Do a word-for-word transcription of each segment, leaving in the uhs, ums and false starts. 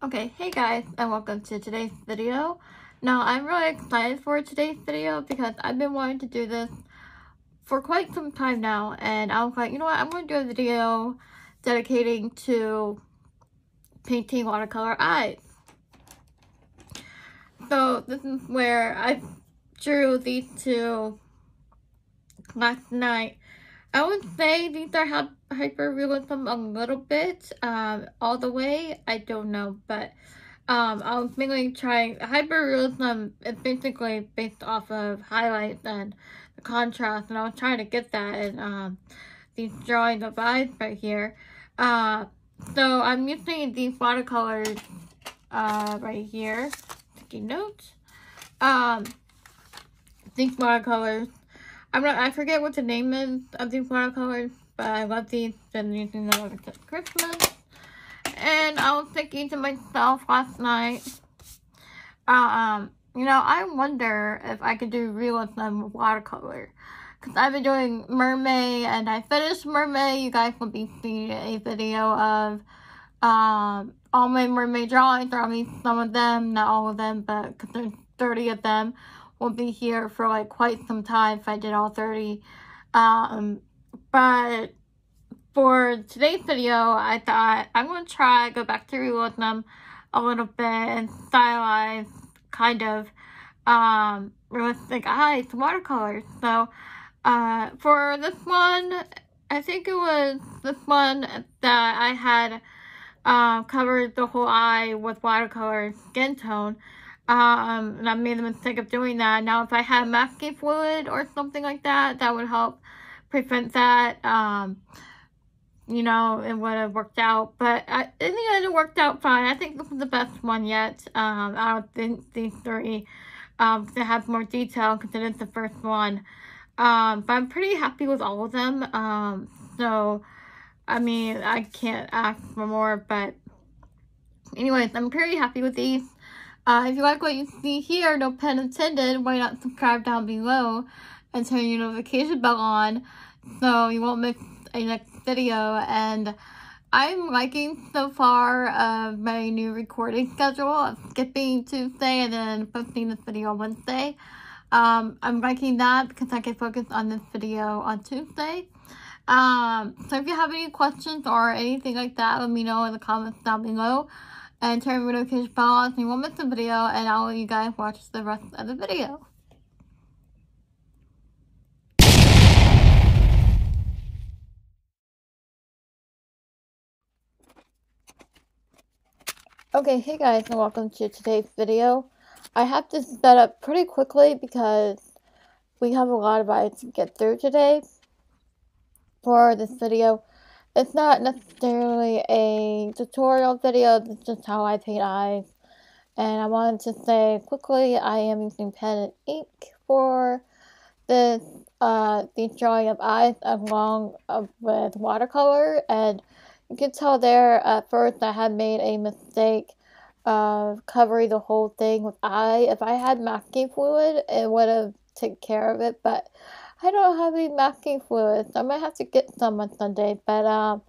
Okay, hey guys, and welcome to today's video. Now, I'm really excited for today's video because I've been wanting to do this for quite some time now, and I was like, you know what, I'm going to do a video dedicating to painting watercolor eyes. So, this is where I drew these two last night. I would say these are hyper-realism a little bit, um, all the way, I don't know, but um, I was mainly trying, hyper-realism is basically based off of highlights and the contrast, and I was trying to get that in um, these drawings of eyes right here. Uh, so I'm using these watercolors uh, right here, taking notes, um, these watercolors. I'm not, I forget what the name is of these watercolors, but I love these. Been using them ever since Christmas. And I was thinking to myself last night, um, you know, I wonder if I could do realism with watercolor. Because I've been doing Mermaid, and I finished Mermaid. You guys will be seeing a video of um, all my Mermaid drawings, or I mean some of them, not all of them, but because there's thirty of them. Won't be here for like quite some time if I did all thirty. Um, but for today's video, I thought I'm going to try go back to realism a little bit and stylize kind of um, realistic eyes watercolors. So uh, for this one, I think it was this one that I had uh, covered the whole eye with watercolor skin tone. Um, and I made the mistake of doing that. Now, if I had masking fluid or something like that, that would help prevent that. Um, you know, it would have worked out. But I, in the end, it worked out fine. I think this is the best one yet. Um, I don't think these three um, to have more detail because it is the first one. Um, but I'm pretty happy with all of them. Um, so, I mean, I can't ask for more. But anyways, I'm pretty happy with these. Uh, if you like what you see here, no pun intended, why not subscribe down below and turn your notification bell on so you won't miss a next video. And I'm liking so far of uh, my new recording schedule of skipping Tuesday and then posting this video on Wednesday. Um, I'm liking that because I can focus on this video on Tuesday. Um, so if you have any questions or anything like that, let me know in the comments down below. And turn your notification bell on so you won't miss the video, and I'll let you guys watch the rest of the video. Okay, hey guys, and welcome to today's video. I have this set up pretty quickly because we have a lot of eyes to get through today for this video. It's not necessarily a tutorial video, it's just how I paint eyes. And I wanted to say quickly, I am using pen and ink for this uh, the drawing of eyes along with watercolor. And you can tell there at first I had made a mistake of covering the whole thing with eye. If I had masking fluid, it would have taken care of it, but I don't have any masking fluid, so I might have to get some on Sunday. But, um,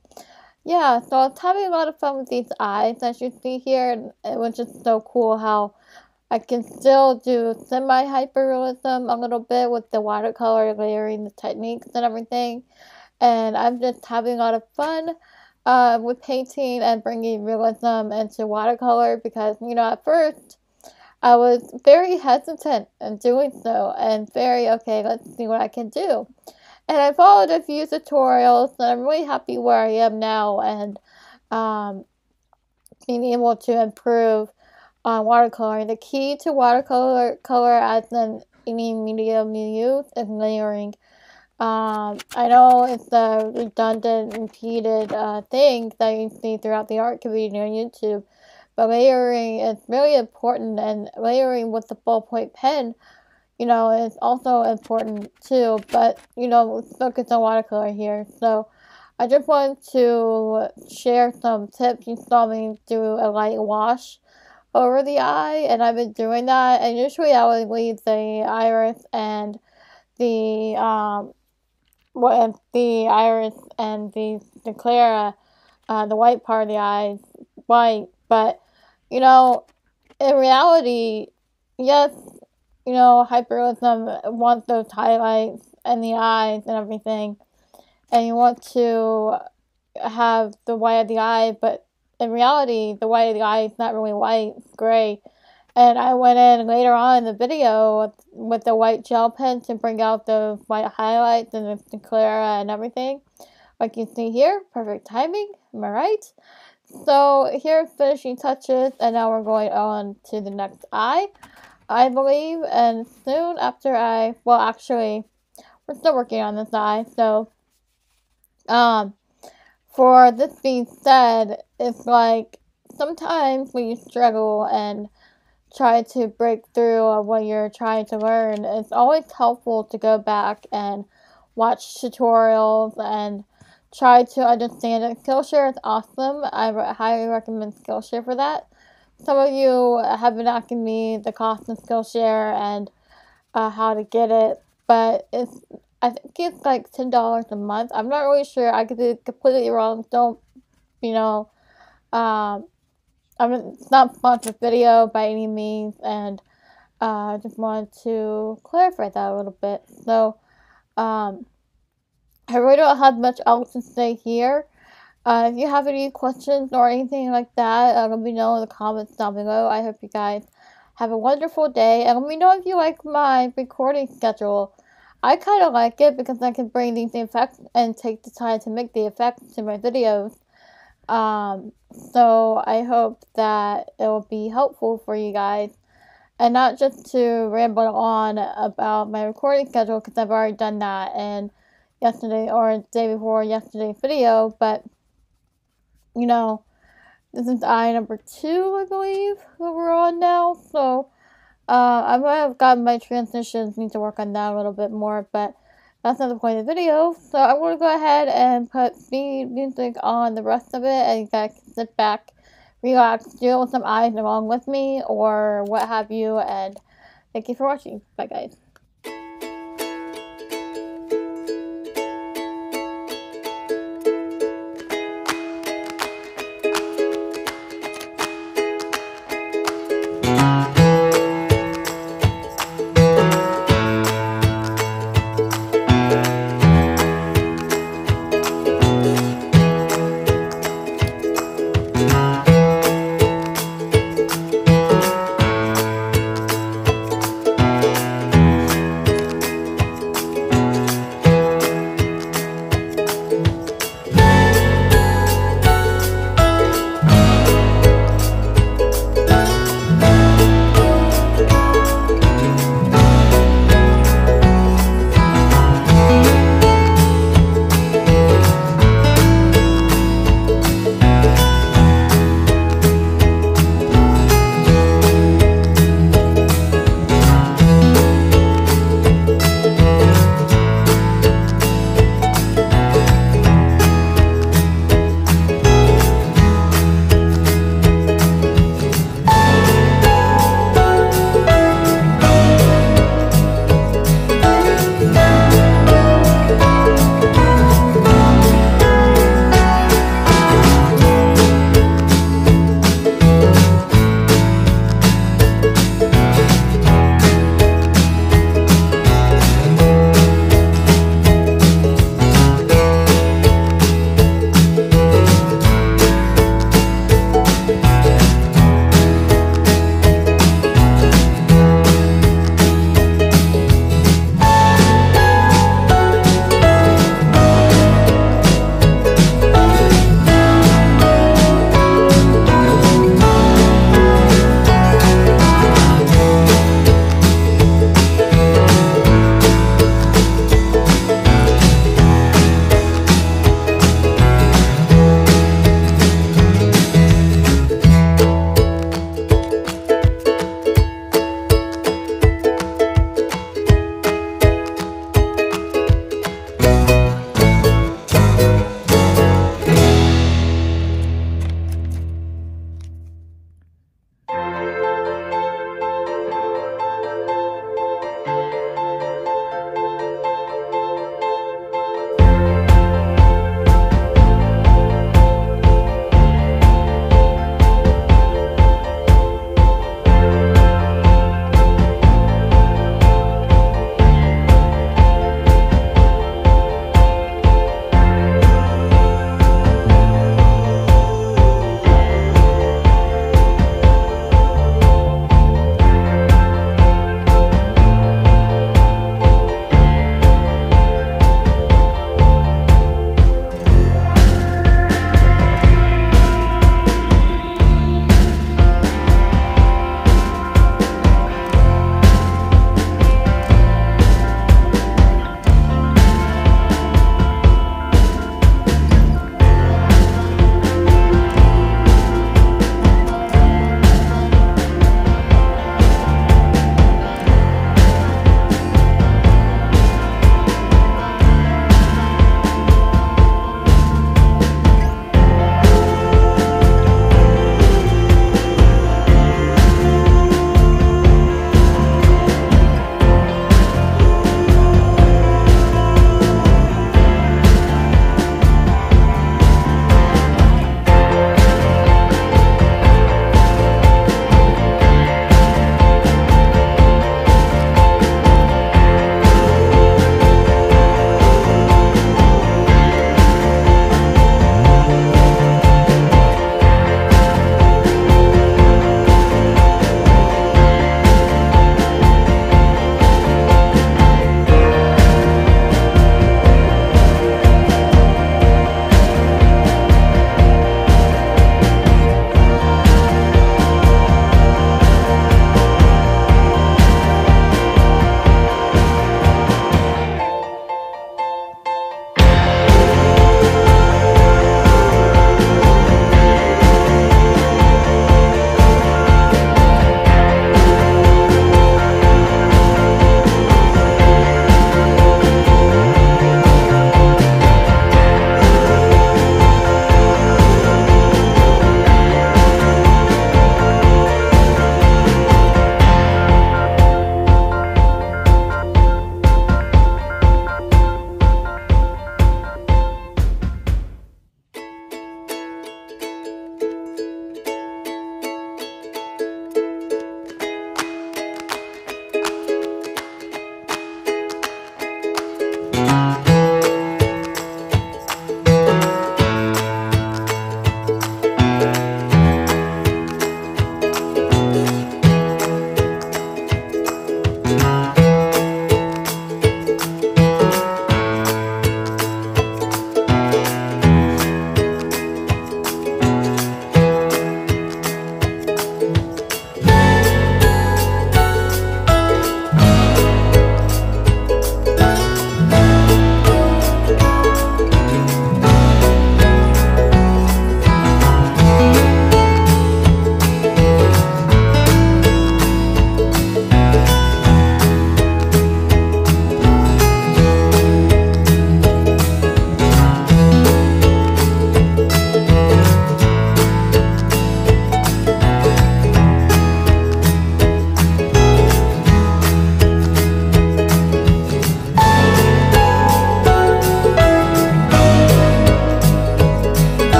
yeah, so I was having a lot of fun with these eyes, as you see here. And it was just so cool how I can still do semi-hyperrealism a little bit with the watercolor layering, the techniques and everything. And I'm just having a lot of fun uh, with painting and bringing realism into watercolor because, you know, at first, I was very hesitant in doing so and very, okay, let's see what I can do. And I followed a few tutorials, and I'm really happy where I am now and um, being able to improve on watercolor. The key to watercolor color as in any medium you use is layering. Um, I know it's a redundant, repeated uh, thing that you see throughout the art community on YouTube. But layering is really important, and layering with the ballpoint pen, you know, is also important too. But, you know, let's focus on watercolor here. So I just wanted to share some tips. You saw me do a light wash over the eye, and I've been doing that. And usually I would leave the iris and the, um, well, the iris and the, the sclera, uh, the white part of the eye, white. But you know, in reality, yes, you know, hyperrealism wants those highlights and the eyes and everything, and you want to have the white of the eye, but in reality, the white of the eye is not really white, it's gray. And I went in later on in the video with, with the white gel pen to bring out the white highlights and the sclera and everything. Like you see here, perfect timing, am I right? So here are finishing touches, and now we're going on to the next eye, I believe. And soon after I, well actually, we're still working on this eye, so um, for this being said, it's like sometimes when you struggle and try to break through on what you're trying to learn, it's always helpful to go back and watch tutorials and try to understand it. Skillshare is awesome. I re highly recommend Skillshare for that. Some of you have been asking me the cost of Skillshare and uh, how to get it, but it's I think it's like ten dollars a month. I'm not really sure. I could be completely wrong. Don't, you know, um, I mean, it's not sponsored video by any means, and I uh, just wanted to clarify that a little bit. So, um, I really don't have much else to say here. Uh, if you have any questions or anything like that, uh, let me know in the comments down below. I hope you guys have a wonderful day, and let me know if you like my recording schedule. I kind of like it because I can bring these effects and take the time to make the effects to my videos. Um, so I hope that it will be helpful for you guys, and not just to ramble on about my recording schedule, because I've already done that in yesterday or the day before yesterday's video. But, you know, this is eye number two, I believe, that we're on now. So, uh, I might have gotten my transitions, need to work on that a little bit more, but that's not the point of the video, so I'm going to go ahead and put speed music on the rest of it, and you guys can sit back, relax, do it with some eyes along with me, or what have you, and thank you for watching. Bye, guys.